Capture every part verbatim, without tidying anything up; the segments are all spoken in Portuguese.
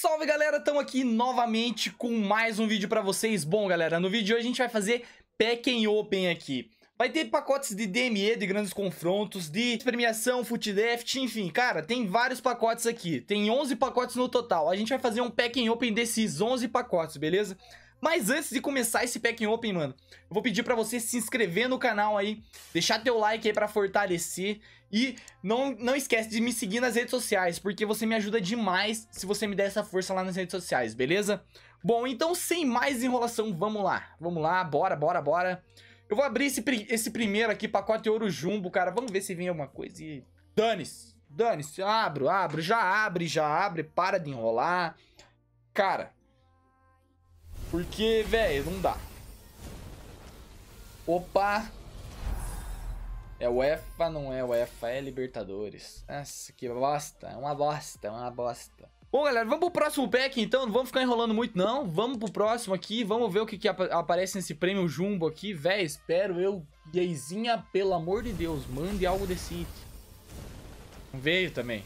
Salve galera, estamos aqui novamente com mais um vídeo para vocês. Bom galera, no vídeo de hoje a gente vai fazer Pack and Open aqui. Vai ter pacotes de D M E, de grandes confrontos, de premiação, FUT Draft, enfim, cara, tem vários pacotes aqui. Tem onze pacotes no total, a gente vai fazer um Pack and Open desses onze pacotes, beleza? Mas antes de começar esse Pack and Open, mano, eu vou pedir pra você se inscrever no canal aí, deixar teu like aí pra fortalecer. E não, não esquece de me seguir nas redes sociais, porque você me ajuda demais se você me der essa força lá nas redes sociais, beleza? Bom, então sem mais enrolação, vamos lá, vamos lá, bora, bora, bora. Eu vou abrir esse, esse primeiro aqui, pacote ouro jumbo, cara, vamos ver se vem alguma coisa e... Dane-se, dane-se, abro, abro, já abre, já abre, para de enrolar. Cara... Porque, velho, não dá. Opa! É UEFA, não é UEFA, é Libertadores. Nossa, que bosta, é uma bosta, é uma bosta. Bom, galera, vamos pro próximo pack, então. Não vamos ficar enrolando muito, não. Vamos pro próximo aqui, vamos ver o que, que ap aparece nesse prêmio jumbo aqui. Véi, espero eu, Geizinha, pelo amor de Deus, mande algo desse item. Não veio também.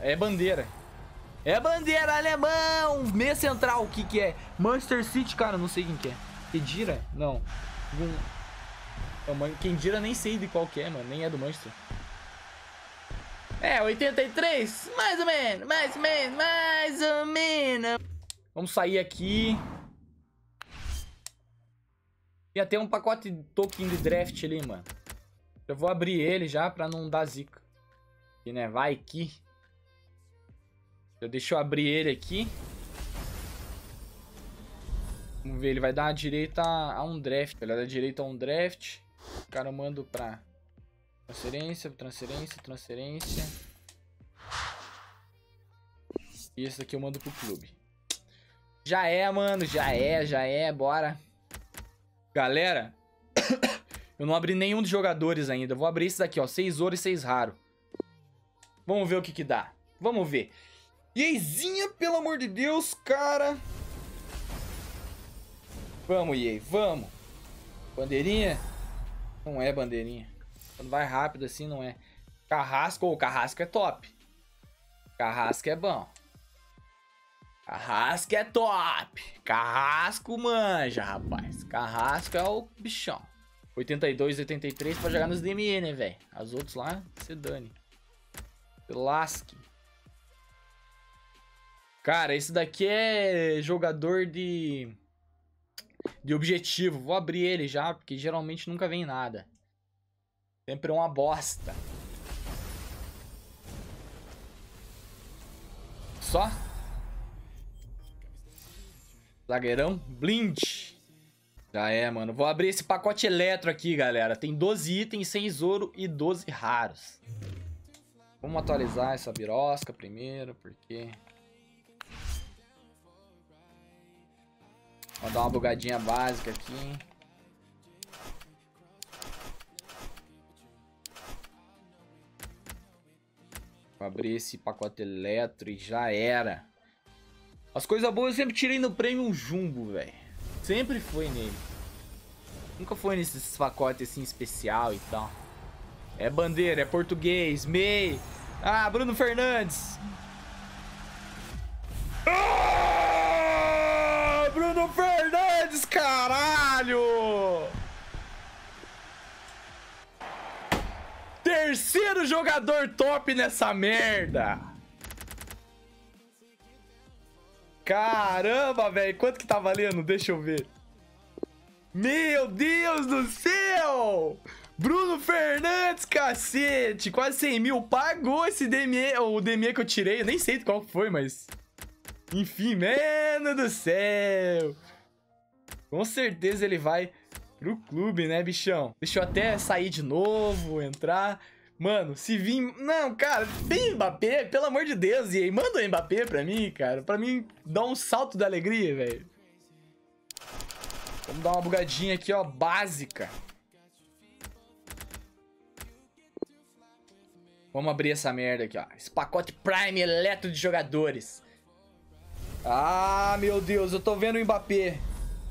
É, é bandeira. É bandeira alemão! Meia central, o que que é? Manchester City, cara, não sei quem que é. Kedira? Não. Quem dira nem sei de qual que é, mano. Nem é do Manchester. É, oitenta e três? Mais ou menos, mais ou menos, mais ou menos. Vamos sair aqui. E até um pacote de token de draft ali, mano. Eu vou abrir ele já pra não dar zica. E, né, vai que... Deixa eu abrir ele aqui. Vamos ver, ele vai dar a direita a um draft. Ele vai dar a direita a um draft. O cara eu mando pra transferência, transferência, transferência. E esse daqui eu mando pro clube. Já é, mano, já é, já é, bora. Galera, eu não abri nenhum dos jogadores ainda. Eu vou abrir esse daqui, ó, seis ouro e seis raro. Vamos ver o que que dá. Vamos ver. Yezinha, pelo amor de Deus, cara. Vamos, Yei, vamos. Bandeirinha? Não é bandeirinha. Quando vai rápido assim, não é. Carrasco, ou oh, Carrasco é top. Carrasco é bom. Carrasco é top. Carrasco manja, rapaz. Carrasco é o bichão. oitenta e dois, oitenta e três pra jogar nos D M E, né, velho? As outras lá, se dane. Se lasque. Cara, esse daqui é jogador de de objetivo. Vou abrir ele já, porque geralmente nunca vem nada. Sempre é uma bosta. Só? Zagueirão. Blind. Já é, mano. Vou abrir esse pacote eletro aqui, galera. Tem doze itens, seis ouro e doze raros. Vamos atualizar essa birosca primeiro, porque... Vou dar uma bugadinha básica aqui. Vou abrir esse pacote eletro e já era. As coisas boas eu sempre tirei no prêmio jumbo, velho. Sempre foi nele. Nunca foi nesses pacotes assim especial e tal. É bandeira, é português, mei. Ah, Bruno Fernandes. Bruno Fernandes, caralho! Terceiro jogador top nessa merda! Caramba, velho! Quanto que tá valendo? Deixa eu ver. Meu Deus do céu! Bruno Fernandes, cacete! Quase cem mil. Pagou esse D M E, o D M E que eu tirei. Eu nem sei qual foi, mas... Enfim, mano do céu. Com certeza ele vai pro clube, né, bichão? Deixa eu até sair de novo, entrar. Mano, se vir... Não, cara, tem Mbappé, pelo amor de Deus. E aí, manda o Mbappé pra mim, cara. Pra mim, dar um salto da alegria, velho. Vamos dar uma bugadinha aqui, ó, básica. Vamos abrir essa merda aqui, ó. Esse pacote Prime Eletro de jogadores. Ah, meu Deus, eu tô vendo o Mbappé.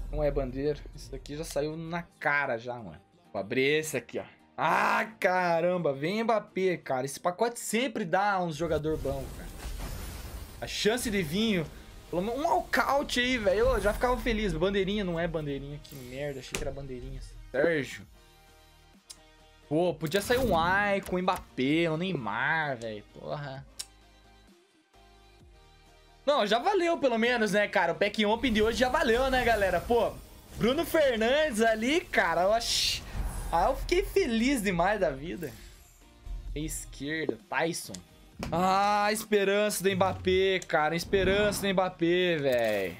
Não é bandeira. Isso daqui já saiu na cara já, mano. Vou abrir esse aqui, ó. Ah, caramba, vem Mbappé, cara. Esse pacote sempre dá uns jogador bom, cara. A chance de vinho Um walkout aí, velho. Eu já ficava feliz. Bandeirinha não é bandeirinha. Que merda. Achei que era bandeirinha. Sérgio. Pô, podia sair um Icon, um Mbappé, um Neymar, velho. Porra. Não, já valeu pelo menos, né, cara? O pack open de hoje já valeu, né, galera? Pô, Bruno Fernandes ali, cara. Eu ach... Ah, eu fiquei feliz demais da vida. Esquerda, Tyson. Ah, a esperança do Mbappé, cara. A esperança do Mbappé, velho.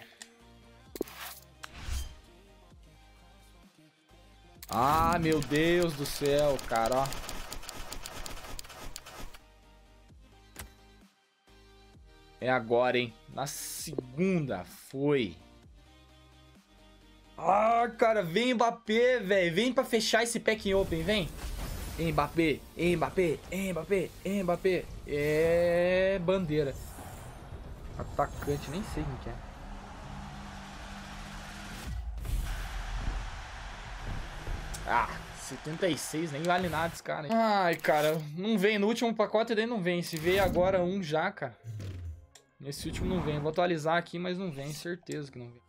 Ah, meu Deus do céu, cara, ó. É agora, hein? Na segunda, foi. Ah, cara, vem Mbappé, velho. Vem pra fechar esse pack open, vem. Mbappé, Mbappé, Mbappé, Mbappé. É bandeira. Atacante, nem sei quem que é. Ah, setenta e seis, nem vale nada esse cara, hein? Ai, cara, não vem no último pacote, daí não vem. Se veio agora um já, cara. Nesse último não vem. Vou atualizar aqui, mas não vem, certeza que não vem.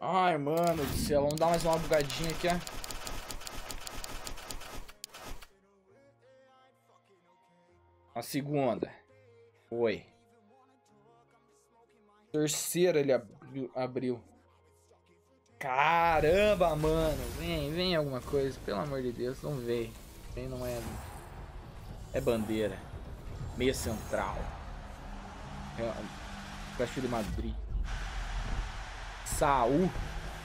Ai, mano do céu, vamos dar mais uma bugadinha aqui, ó. A segunda. Foi. Terceira ele abriu, abriu. Caramba, mano. Vem, vem alguma coisa. Pelo amor de Deus, não vem. Vem não é... É bandeira. Meia central. Cachorro de Madrid. Saúl,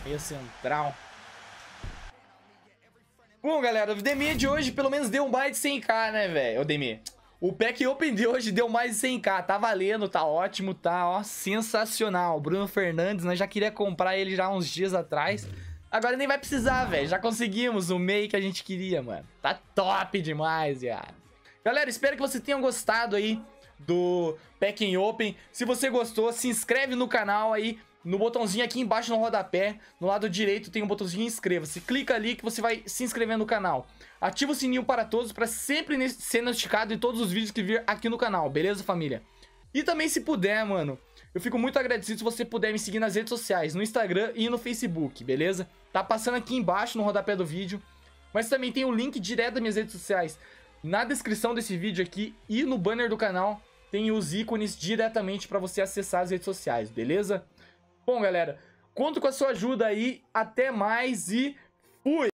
meia central. Bom, galera, o D M E de hoje pelo menos deu um baita de cem k, né, velho? O D M E. O pack open de hoje deu mais de cem k. Tá valendo, tá ótimo, tá, ó, sensacional. Bruno Fernandes, né? Já queria comprar ele já uns dias atrás. Agora nem vai precisar, velho. Já conseguimos o meio que a gente queria, mano. Tá top demais, cara. Galera, espero que vocês tenham gostado aí do pack open. Se você gostou, se inscreve no canal aí. No botãozinho aqui embaixo no rodapé, no lado direito tem um botãozinho inscreva-se. Clica ali que você vai se inscrever no canal. Ativa o sininho para todos para sempre ser notificado em todos os vídeos que vir aqui no canal, beleza, família? E também se puder, mano, eu fico muito agradecido se você puder me seguir nas redes sociais, no Instagram e no Facebook, beleza? Tá passando aqui embaixo no rodapé do vídeo. Mas também tem o link direto das minhas redes sociais na descrição desse vídeo aqui e no banner do canal. Tem os ícones diretamente para você acessar as redes sociais, beleza? Bom, galera, conto com a sua ajuda aí, até mais e fui!